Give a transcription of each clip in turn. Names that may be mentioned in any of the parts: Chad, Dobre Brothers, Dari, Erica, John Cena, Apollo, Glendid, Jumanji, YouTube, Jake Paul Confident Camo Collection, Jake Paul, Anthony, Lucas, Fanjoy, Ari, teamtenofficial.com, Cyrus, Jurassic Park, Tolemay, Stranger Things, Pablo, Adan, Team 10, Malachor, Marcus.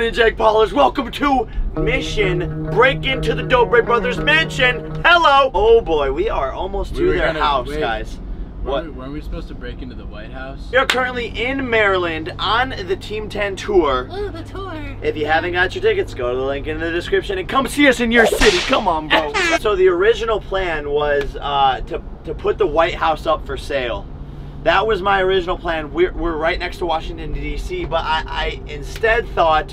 morning, Jake Paulers. Welcome to Mission Break into the Dobre Brothers Mansion. Hello. Oh boy, we are almost to their house, guys. What? Weren't we supposed to break into the White House? You're currently in Maryland on the Team 10 tour. Ooh, the tour. If you haven't got your tickets, go to the link in the description and come see us in your city. Come on, bro. So the original plan was to put the White House up for sale. That was my original plan. We're right next to Washington, D.C., but I instead thought,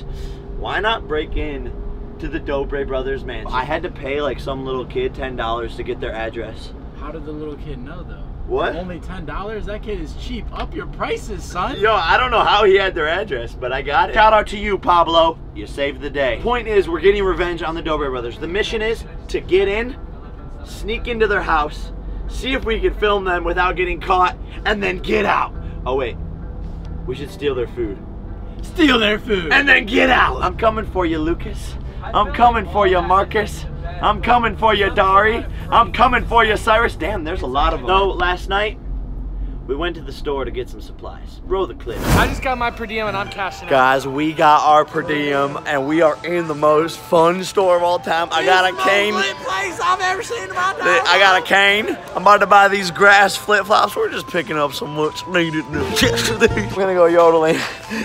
why not break in to the Dobre Brothers Mansion? I had to pay like some little kid $10 to get their address. How did the little kid know, though? What? Only $10? That kid is cheap. Up your prices, son. Yo, I don't know how he had their address, but I got it. Shout out to you, Pablo. You saved the day. Point is, we're getting revenge on the Dobre Brothers. The mission is to get in, sneak into their house, see if we can film them without getting caught, and then get out. Oh wait, we should steal their food. Steal their food! And then get out! I'm coming for you, Lucas. I'm coming for you, Marcus. I'm coming for you, Dari. I'm coming for you, Cyrus. Damn, there's a lot of them. No, last night, we went to the store to get some supplies. Roll the clip. I just got my per diem and I'm cashing out. Guys, we got our per diem and we are in the most fun store of all time. I got a cane. Place I've ever seen in my life. I got a cane. I'm about to buy these grass flip-flops. We're just picking up some what's needed new. I'm gonna go yodeling.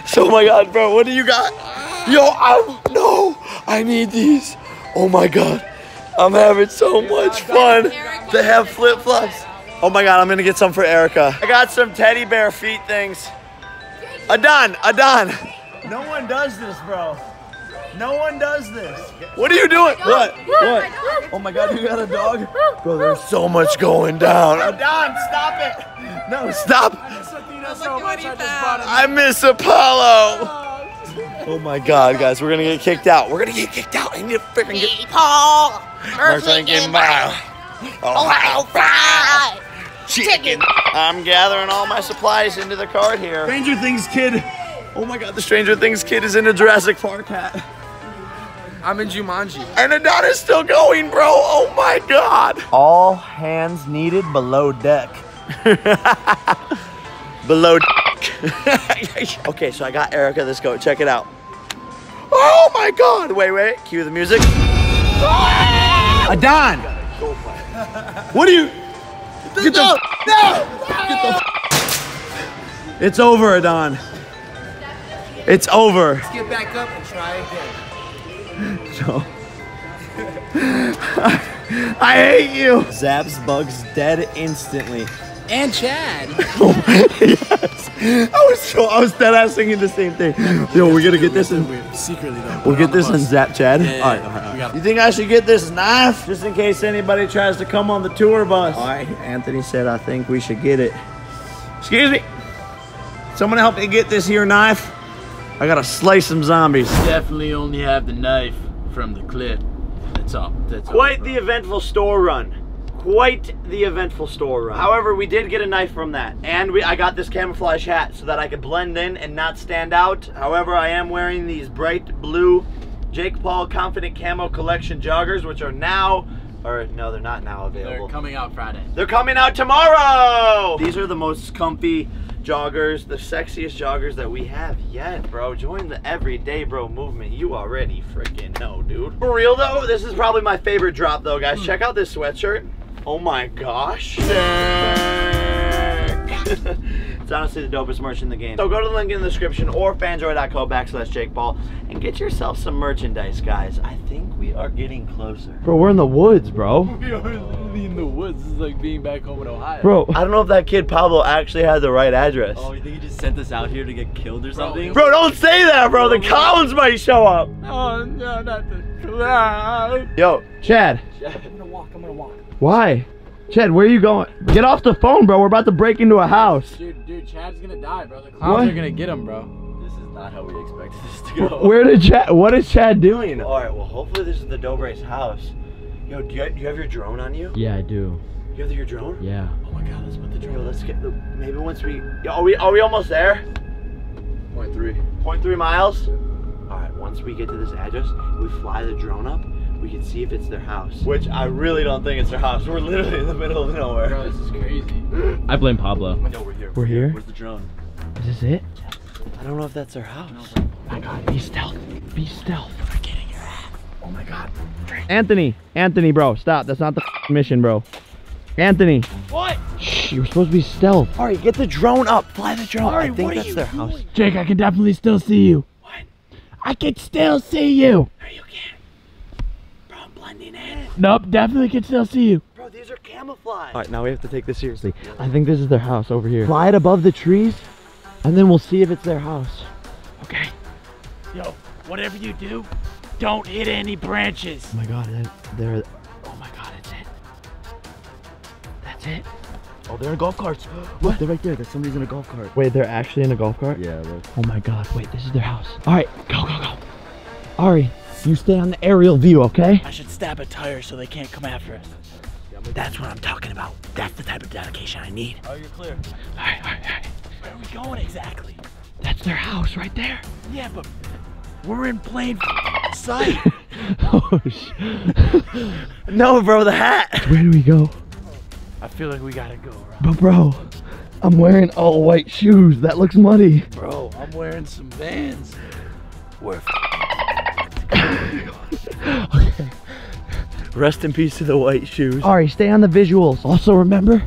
So, oh my God, bro, what do you got? Yo, I need these. Oh my God. I'm having so much fun to have flip-flops. Oh my God, I'm gonna get some for Erica. I got some teddy bear feet things. Adan. No one does this, bro. No one does this. What are you doing? What? Oh my God, you got a dog? Bro, there's so much going down. Adan, stop it. No, stop. I miss Apollo. Oh my God, guys, we're gonna get kicked out. We're gonna get kicked out. I need to freaking get Paul. Ohio fried chicken. I'm gathering all my supplies into the cart here. Stranger Things kid. Oh my God, the Stranger Things kid is in a Jurassic Park hat. I'm in Jumanji. And Adan is still going, bro. Oh my God. All hands needed below deck. Below deck. Okay, so I got Erica this goat. Check it out. Oh my God. Wait. Cue the music. Adan! What are you? Get the No! It's over, Adan. It's over. Let's get back up and try again. So, I hate you. Zaps bugs dead instantly. And Chad. Yes. I was dead ass singing the same thing. Yo, we're gonna get this in secretly though. We'll get this and zap Chad. Yeah, all right. You think I should get this knife just in case anybody tries to come on the tour bus? All right. Anthony said I think we should get it. Excuse me. Someone help me get this here knife. I gotta slay some zombies. Definitely only have the knife from the clip. That's all. That's quite the eventful store run. Quite the eventful store run. However, we did get a knife from that. And I got this camouflage hat so that I could blend in and not stand out. However, I am wearing these bright blue Jake Paul Confident Camo Collection joggers, which are now, or no, they're not now available. They're coming out Friday. They're coming out tomorrow! These are the most comfy joggers, the sexiest joggers that we have yet, bro. Join the everyday bro movement. You already freaking know, dude. For real though, this is probably my favorite drop though, guys. Check out this sweatshirt. Oh my gosh. It's honestly the dopest merch in the game. So go to the link in the description or fanjoy.co/Jake Paul and get yourself some merchandise, guys. I think we are getting closer. Bro, we're in the woods, bro. We are literally in the woods. It's like being back home in Ohio. Bro, I don't know if that kid Pablo actually had the right address. Oh, you think he just sent us out here to get killed or something? Bro, don't say that, bro. The Collins might show up. Oh, no, not the Collins. Yo, Chad. I'm gonna walk. Why? Chad, where are you going? Get off the phone, bro. We're about to break into a house. Dude, Chad's gonna die, bro. The clowns are gonna get him, bro. This is not how we expected this to go. What is Chad doing? All right, well, hopefully this is the Dobre's house. Yo, do you have your drone on you? Yeah, I do. You have your drone? Yeah. Oh my God, let's put the drone. Yo, let's get the, maybe once we, are we almost there? 0.3 miles? All right, once we get to this address, we fly the drone up. We can see if it's their house. Which I really don't think it's their house. We're literally in the middle of nowhere. Bro, this is crazy. I blame Pablo. No, we're here. Where's the drone? Is this it? I don't know if that's their house. my God, be stealth. Be stealth. We're getting your ass. Oh my God. Drink. Anthony. Anthony, bro. Stop. That's not the mission, bro. Anthony. What? Shh, you're supposed to be stealth. Ari, get the drone up. Fly the drone. Ari, I think that's their house. Jake, I can definitely still see you. What? I can still see you. No, you can't. Bro, I'm blending in. Nope, definitely can still see you. Bro, these are camouflage. All right, now we have to take this seriously. I think this is their house over here. Fly it above the trees, and then we'll see if it's their house. Okay. Yo, whatever you do, don't hit any branches. Oh my God, they're oh my God, it's it. That's it. Oh, they're in golf carts. What? They're right there. There's somebody's in a golf cart. Wait, they're actually in a golf cart? Yeah, look. Oh my God, wait, this is their house. All right, go, go, go. Ari, you stay on the aerial view, okay? I should stab a tire so they can't come after us. That's what I'm talking about. That's the type of dedication I need. Oh, you're clear. All right, all right, all right. Where are we going exactly? That's their house right there. Yeah, but we're in plain sight. Oh, no, bro, the hat. Where do we go? I feel like we gotta go, bro. But bro, I'm wearing all white shoes. That looks muddy. Bro, I'm wearing some Vans. We're okay. Rest in peace to the white shoes. Ari, stay on the visuals. Also remember,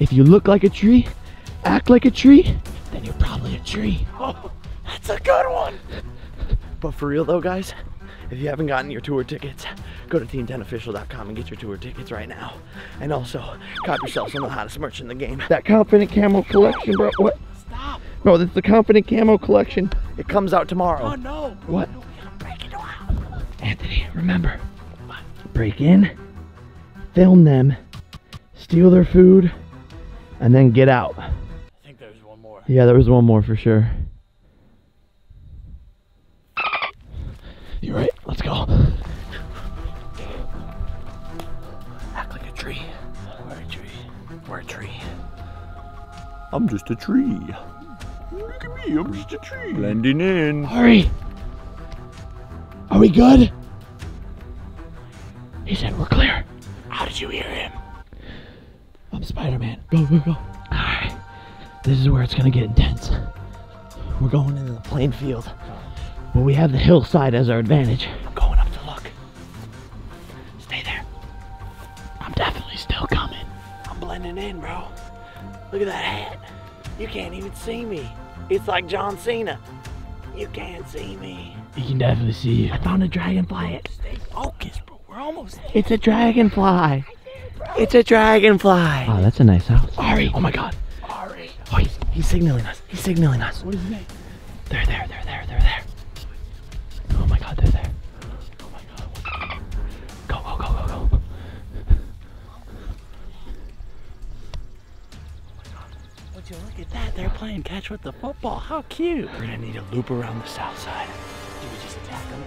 if you look like a tree, act like a tree, then you're probably a tree. Oh, that's a good one. But for real though, guys, if you haven't gotten your tour tickets, go to teamtenofficial.com and get your tour tickets right now. And also, cop yourself some of the hottest merch in the game. That Confident Camo Collection, bro. What? Stop. Bro, that's the Confident Camo Collection. It comes out tomorrow. Oh no. Bro. What? Break into our house. Anthony, remember, break in, film them, steal their food, and then get out. I think there's one more. Yeah, there was one more for sure. You're right. Let's go. Act like a tree. We're a tree. We're a tree. I'm just a tree. Look at me. I'm just a tree. Blending in. Hurry. Are we good? He said we're clear. How did you hear him? I'm Spider-Man. Go, go, go. All right. This is where it's going to get intense. We're going into the plain field. But we have the hillside as our advantage. I'm going up to look. Stay there. I'm definitely still coming. I'm blending in, bro. Look at that hat. You can't even see me. It's like John Cena. You can't see me. You can definitely see you. I found a dragonfly. Stay focused, bro. We're almost there. It's a dragonfly. I did it, bro. It's a dragonfly. Oh, that's a nice house. Ari. Oh my God. Ari. Oh, he's signaling us. He's signaling us. What is his name? They're there. They're there. They're there. Oh my God. They're there. Oh my God. Go, go, go, go, go. Would you look at that? They're playing catch with the football. How cute. We're going to need a loop around the south side. Do we just attack them?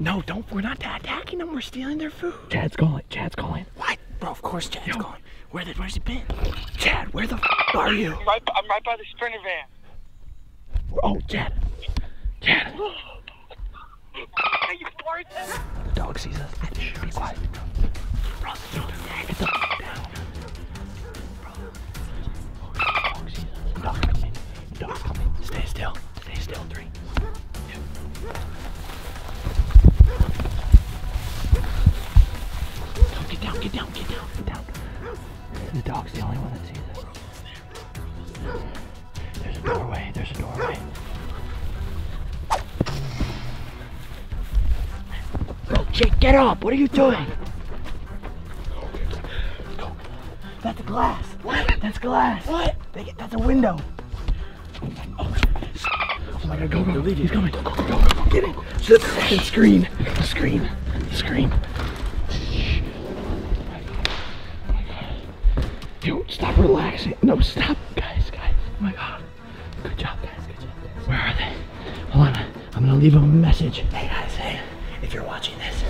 No, don't. We're not attacking them. We're stealing their food. Chad's calling. Chad's calling. What? Bro, of course Chad's calling. Where's he been? Chad, where the f are you? I'm right by the Sprinter van. Oh, Chad. Chad. Are you farting? The dog sees us. Shh, be quiet. Bro, get the f down. Bro. The dog sees us. The dog coming. The dog coming. Stay still. Stay still. 3, 2. Get down, get down, get down, get down. The dog's the only one that sees it. There's a doorway, there's a doorway. Go, Jake, get up! What are you doing? Go. That's glass. What? That's glass. What? That's a window. Oh my God, go, go. He's coming. Go, go, go, go, go. Get it. Shh. Screen. Screen. Screen. Dude, stop relaxing. No, stop. Guys, guys. Oh my God. Good job, guys. Good job, guys. Where are they? Hold on. I'm going to leave them a message. Hey, guys. Hey, if you're watching this,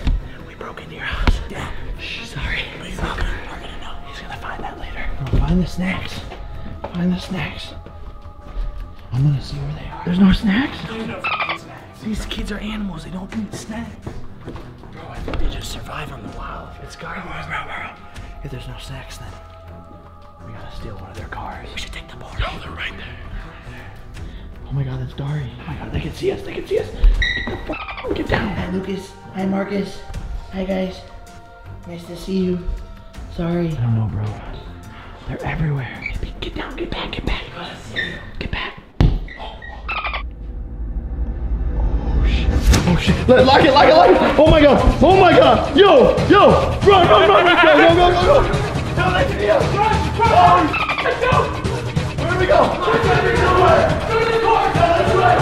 we broke into your house. Yeah. Shh, sorry. But he's not going to know. He's going to find that later. Bro, find the snacks. Find the snacks. I'm going to see where they are. There's no snacks? There's no snacks. These kids are animals. They don't need snacks. Bro, I think they just survive on the wild. It's garbage. Bro. If there's no snacks, then... we gotta steal one of their cars. We should take the board. No, they're right there. Oh my god, that's Dari. Oh my god, they can see us, they can see us. Get the f***, get down. Hi Lucas, hi Marcus. Hi guys, nice to see you. Sorry. I don't know, bro. They're everywhere. Get down, get back, get back. Get back. Oh shit, oh shit. Lock it, lock it, lock it. Oh my god, oh my god. Yo, yo, run, run, run, run, go, go, go, go. Don't let me out, run, run. Where do we go? Go to the car. This way.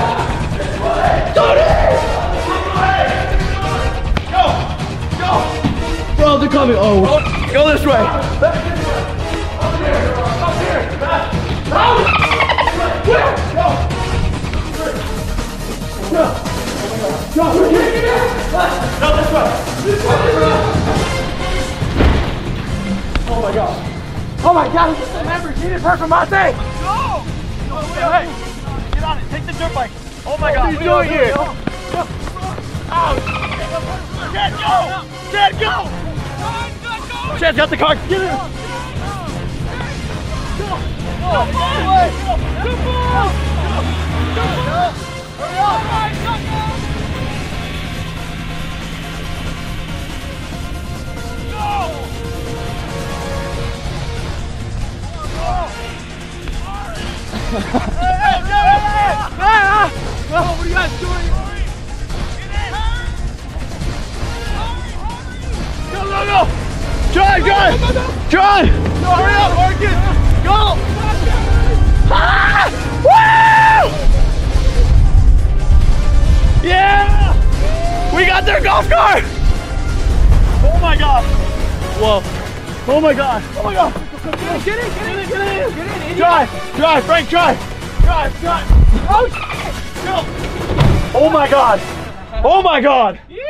Go. Go. Bro, they're coming. Oh. Go this way. Back this way. Up here. Up here. Back. Where? Go. No. This way. Oh my god. Oh my god, he just remembered. He didn't hurt from my thing. No! No way. Get on it. Take the dirt bike. Oh my god. What are you doing here? Oh. Chad, go! Chad, go! Chad's got the car. Get in. Go! Go! Go! Go! Hey, hey, hey, no, what are you guys doing? Get in! Go, go, go! Try, try! Try! No, hurry up, Marcus! Go! Ah! Woo! Yeah! We got their golf cart! Oh my god! Whoa! Oh my god! Oh my god! Get in, get in, get in, get in, get in. Drive, drive, Frank, drive. Drive, drive. Oh, shit. No. Oh my god. Oh my god. Ew.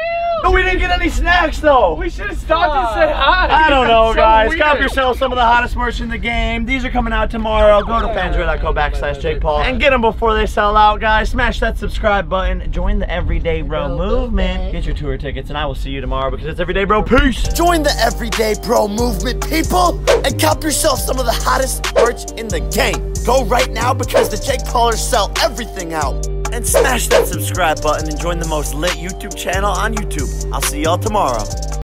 No, we didn't get any snacks though. We should have stopped and said hi. I don't know, guys. Weird. Cop yourself some of the hottest merch in the game. These are coming out tomorrow. Go to fanjoy.co/JakePaul and get them before they sell out, guys. Smash that subscribe button. Join the Everyday Bro movement. Get your tour tickets, and I will see you tomorrow because it's Everyday Bro. Peace. Join the Everyday Bro movement, people, and cop yourself some of the hottest merch in the game. Go right now because the Jake Paulers sell everything out. And smash that subscribe button and join the most lit YouTube channel on YouTube. I'll see y'all tomorrow.